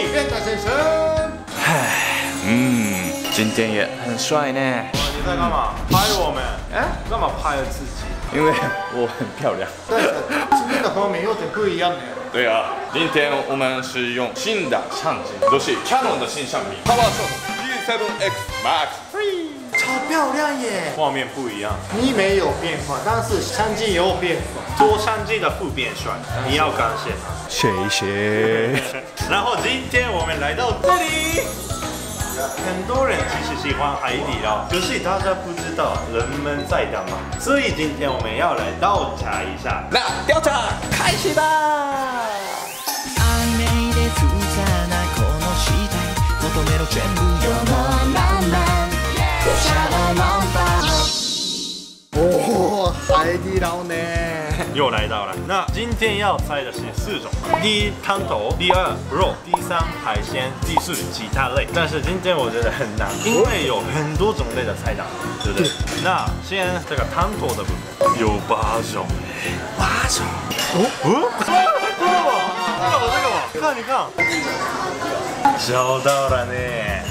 美院的婶婶。唉，今天也很帅呢。你在干嘛？拍我们？哎，干嘛拍自己？因为我很漂亮。但是今天的和没有点不一样呢。对啊，今天我们是用新的相机，就是 Canon 的新相机 ，PowerShot G7x Max III。 好漂亮耶！画面不一样，你没有变化，但是相机有变化，做相机的不变帅，你要感谢他。谢。然后今天我们来到这里，很多人其实喜欢海底捞，可是大家不知道人们在干嘛，所以今天我们要来调查一下。那调查开始吧！ 哦，海底捞呢，又来到了。那今天要猜的是4种：第一汤头，第二肉，第三海鲜，第四其他类。但是今天我觉得很难，因为有很多种类的菜单，对不对？那先这个汤头的部分有8种，8种。哦，这个我看一看。 找到了呢，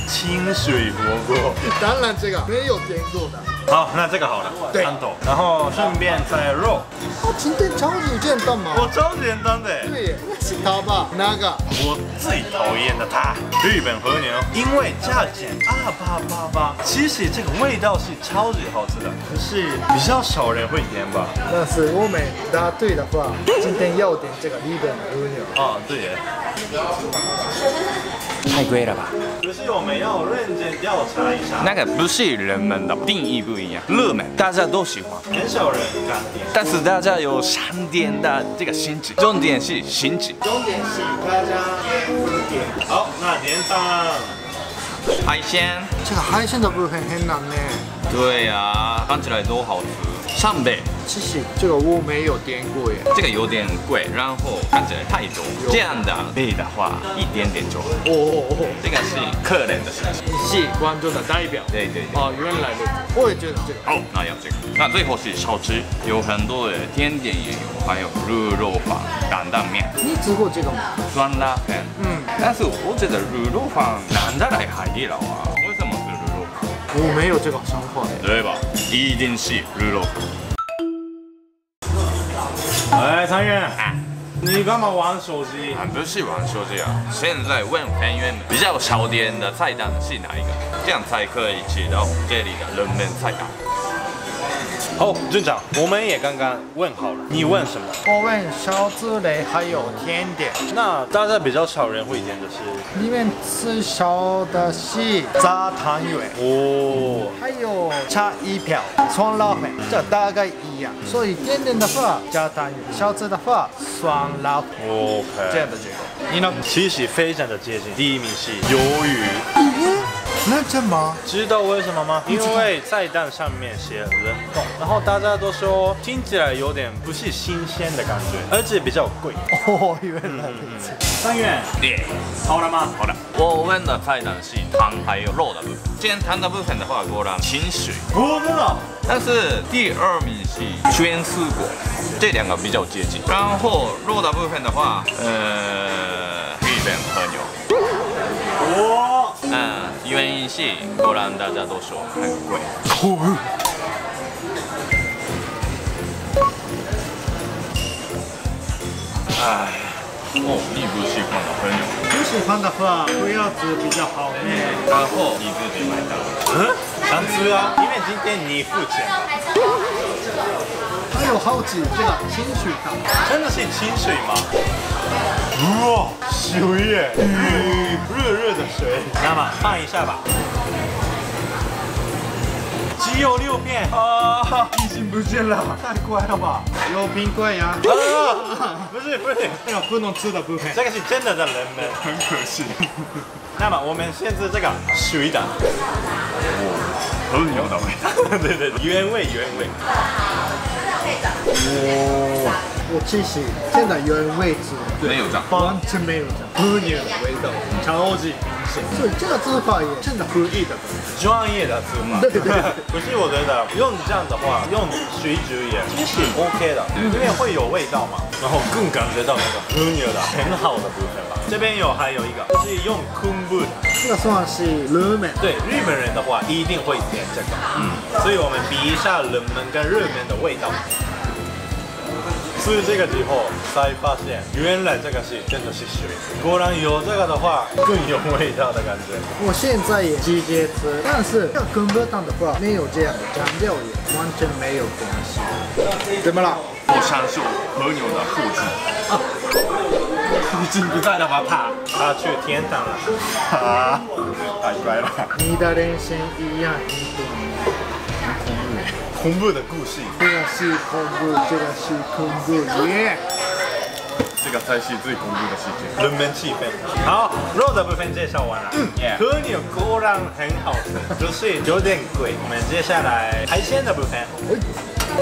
清水火锅。当然这个没有点过的。好，那这个好了，汤头，然后顺便再肉。哦，今天超级简单嘛。我超简单的。对，是他吧？那个我最讨厌的他，日本和牛，因为价钱288。其实这个味道是超级好吃的，可是比较少人会点吧。但是我们答对的话，今天要点这个日本和牛。哦，对耶。 太贵了吧？可是我们要认真调查一下。那个不是人们的定义不一样，热门大家都喜欢，很少人敢点。但是大家有3点的这个心智，重点是心智，重点是大家点。好，那点上海鲜，这个海鲜的部分很难呢。对呀、啊，看起来都好吃。 3倍，其实这个我没有点过耶，这个有点贵，然后看起来太重，这样的倍的话一点点重。哦，这个是客人的事情，你是观众的代表。对对对。哦，原来的，我也觉得这个。好，那要这个。那最后是小吃，有很多的甜点也有，还有卤肉饭、担担面。你吃过这个吗？酸辣粉。但是我觉得卤肉饭难得来海底捞啊。 我没有这个想法，对吧？一定是卤肉。哎，汤圆，你干嘛玩手机？不是玩手机啊！现在问汤圆比较少点的菜单是哪一个？这样才可以知道这里的冷门菜单。好，镇长，我们也刚刚问好了，你问什么？我问小吃类还有甜点。那大家比较少人会点的是，里面最少的是炸汤圆哦，还有茶一瓢、酸辣粉，这大概一样。所以甜点的话，炸汤圆；小吃的话，酸辣粉。OK， 这样的结果。你呢？其实非常的接近，第1名是鱿鱼。 那怎么？知道为什么吗？因为菜单上面写冷冻，然后大家都说听起来有点不是新鲜的感觉，而且比较贵。哦，原来如此。三元，对，好了吗？好了。我问的菜单是汤还有肉的部分，煎汤的部分的话，果然清水。我知道。但是第2名是全丝果，这2个比较接近。然后肉的部分的话，日本和牛。哇。 原因是，果然大家都说很贵。哎，哦，你不喜欢的朋友，不喜欢的话不要吃比较好。然后你自己买单。想吃啊，因为今天你付钱。还有好奇这个清水汤，真的是清水吗？ 哇，水耶，热热的水，那么看一下吧。只有6片啊，已经不见了，太快了吧？有冰棍呀？不是，这个不能吃的部分，这个是真的的人们，很可惜。那么我们先吃这个水的，很牛的味道，对对，原味。哇。我其实现在原位置没有涨，完全没有涨，5年的味道超级明显。所以这个做法也真的不易的，专业的做法。对对对，可是我觉得用这样的话，用水煮也其实 OK 的，因为会有味道嘛，然后更感觉到那个和牛的很好的部分吧。这边有还有一个是用昆布，这个算是冷面。对日本人的话一定会点这个，所以我们比一下冷面跟热面的味道。 吃这个之后才发现，原来这个是真的是水。果然有这个的话，更有味道的感觉。我现在也直接吃，但是这根本上的话没有这样的酱料，也完全没有关系。怎么了？我享受和牛的后劲。已经不在了吧？他去天堂了。啊！太乖了。你的人生一样很短。 恐怖的故事，这个是恐怖，这个是恐怖耶！这个才是最恐怖的事情。人们气氛好，肉的部分介绍完了。和牛果然很好吃，只是有点贵。我们接下来海鲜的部分，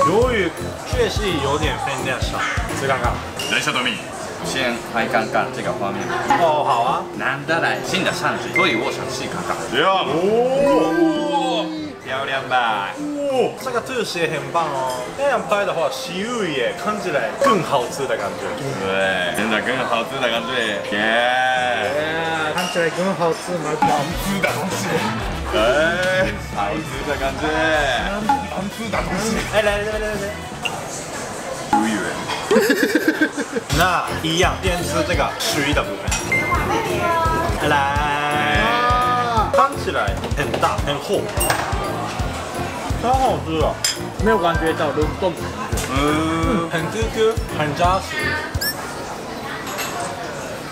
由于确实有点分量少，吃看看。来，小豆米。 先来看看这个画面哦，好啊，难得来新的上市，所以我想试看看。哦，漂亮吧？哦，这个特写很棒哦。那样拍的话，食物也看起来更好吃的感觉。对，真的更好吃的感觉。耶，看起来更好吃吗？难吃的东西。哎，好吃的感觉。难吃的东西。哎，来。 那一样，先吃这个水的部分。来，看起来很大很厚，超好吃啊！没有感觉到冷冻，很 QQ， 很扎实，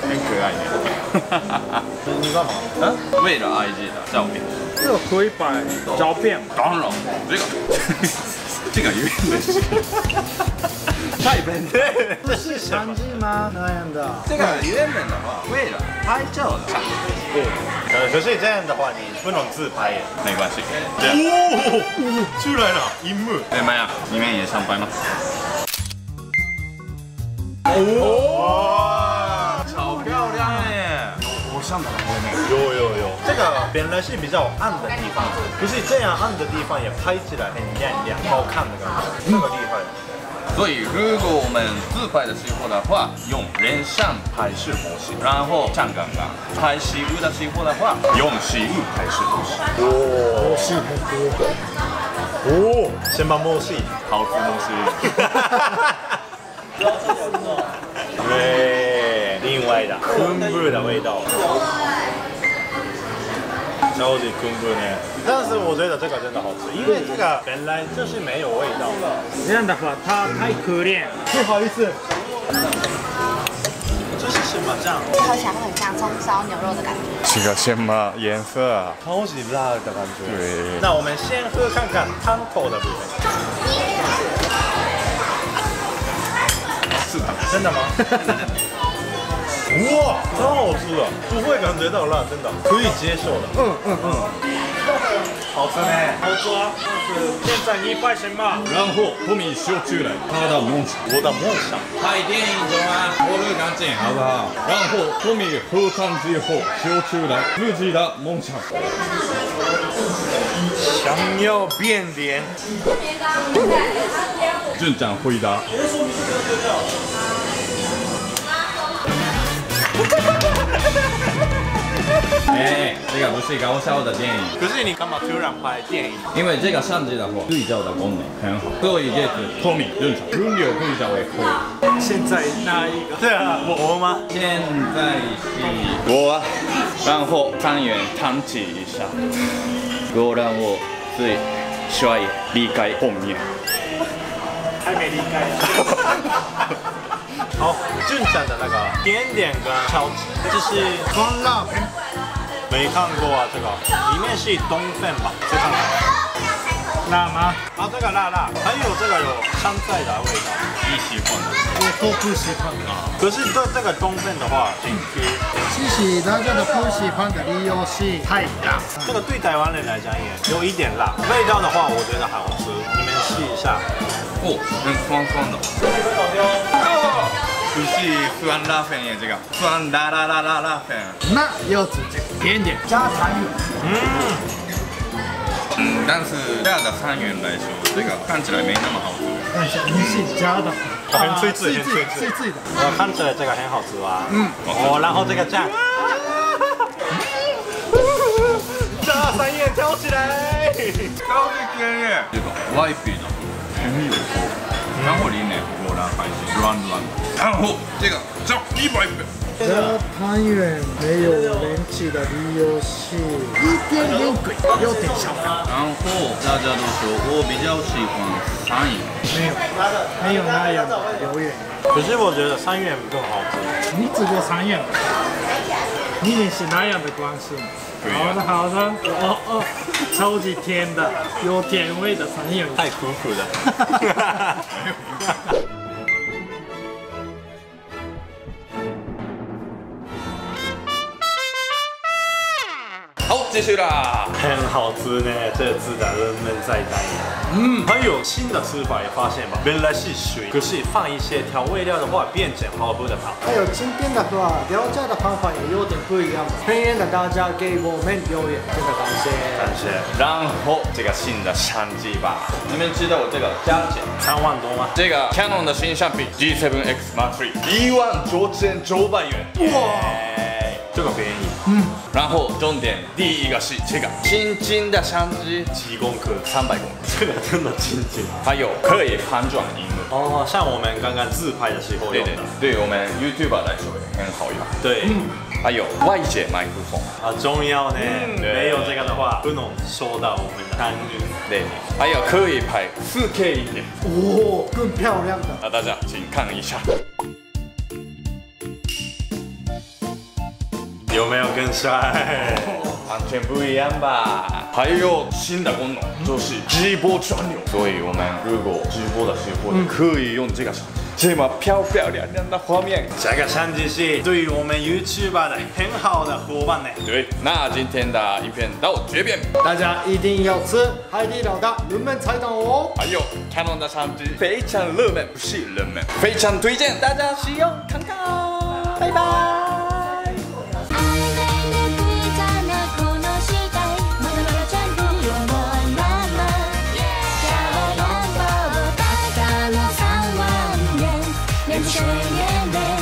很可爱的。你干嘛？为了 IG 的照片，这个可以摆照片。当然，这个有点是。 太笨了，不是相机吗？那样的，这个原本的话，为了拍照的。对，可是这样的话，你不能自拍耶。没关系。哦，出来了，荧幕。怎么样？你们也上班吗？哦，超漂亮耶！我上班了。有。这个本来是比较暗的地方，可是这样暗的地方也拍起来很亮，好看的感觉，那么厉害。 所以，如果我们自拍的时候的话，用人像拍摄模式；然后站岗岗拍食物的时候的话，用食物拍摄模式。哦，是很多。哦，先把模式，好吃模式。对，另外的昆布的味道。 超级恐怖呢，但是我觉得这个真的好吃，因为这个本来就是没有味道的。这样的话，它太可怜了，不好意思。这是什么酱？这个像很像葱烧牛肉的感觉。这个什么颜色啊？超级辣的感觉。对。那我们先喝看看汤头的部分。是的，真的吗？哇，超好吃的，不会感觉到辣，真的可以接受的。好吃呢，好抓。现在你拍什么？然后后面秀出来他的梦想，我的梦想。拍电影中啊，我的感情好不好？然后后面喝汤之后秀出来自己的梦想。想要变脸。正常回答。 哎，这个不是搞笑的电影。可是你干嘛突然拍电影？因为这个相机的话，对焦的功能很好，所以这次透明正常，轮流对焦也可以。现在那一个？对啊，我吗？现在是我，然后汤圆汤起一下，果然我最帅离开后面，还没离开。好，俊展的那个点点跟超级，这是酸辣粉，没看过啊，这个里面是冬粉吧？这看看，辣吗？啊，这个辣，还有这个有香菜的味道，你喜欢吗？我都不喜欢啊。可是对这个冬粉的话，其实大家的不喜欢的理由是太辣，这个对台湾人来讲也有一点辣，味道的话我觉得好吃，你们试一下。哦，很酸酸的。不是不安拉粉耶，这个不安啦啦啦啦啦粉。那要煮甜点加糖油。但是这样的汤圆来说，这个看起来没那么好吃。但是你是加的，很脆脆，很脆脆的。我看起来这个很好吃吧？哦，然后这个酱。 三叶跳起来，超级甜耶！这个外皮呢很有口，然后里面果然还是软软的。然后这个加100倍。这汤圆没有人气的理由是1.6倍，有点小。然后大家都说我比较喜欢三元，没有那样的留言。可是我觉得三元更好吃。你吃过三元吗？你也是那样的关系。 好的好的，哦哦，超级甜的，有甜味的三元，太苦苦的。好，继续啦，很好吃呢，这次的人们在代言。还有新的吃法也发现吧，原来是水，可是放一些调味料的话变成好不得了。还有今天的话，聊天的方法也有点不一样，欢迎大家给我们留言，真的感谢。感谢。然后这个新的相机吧，你们知道我这个价钱3万多吗？这个 Canon 的新相机 G7 X Mark III 19,900元。哇！ 这个便宜，然后重点第一个是这个轻轻的相机，7公克300公克，这个真的轻轻。还有可以翻转屏幕，哦，像我们刚刚自拍的时候用的，对我们 YouTuber 来说也很好用。对，还有外接麦克风啊，重要呢，没有这个的话不能收到我们的单元。对，还有可以拍4K 影片，哦，更漂亮的。那大家请看一下。 有没有更帅？完全不一样吧。还有新的功能，就是直播专用。所以我们如果直播的时候，可以用这个相机，这么漂漂亮亮的画面。这个相机是对于我们 YouTuber 的很好的伙伴呢。对，那今天的影片到这边，大家一定要吃海底老大冷门菜单哦。还有 Canon 的相机非常热门，不是冷门，非常推荐大家使用看看。拜拜。谁也没。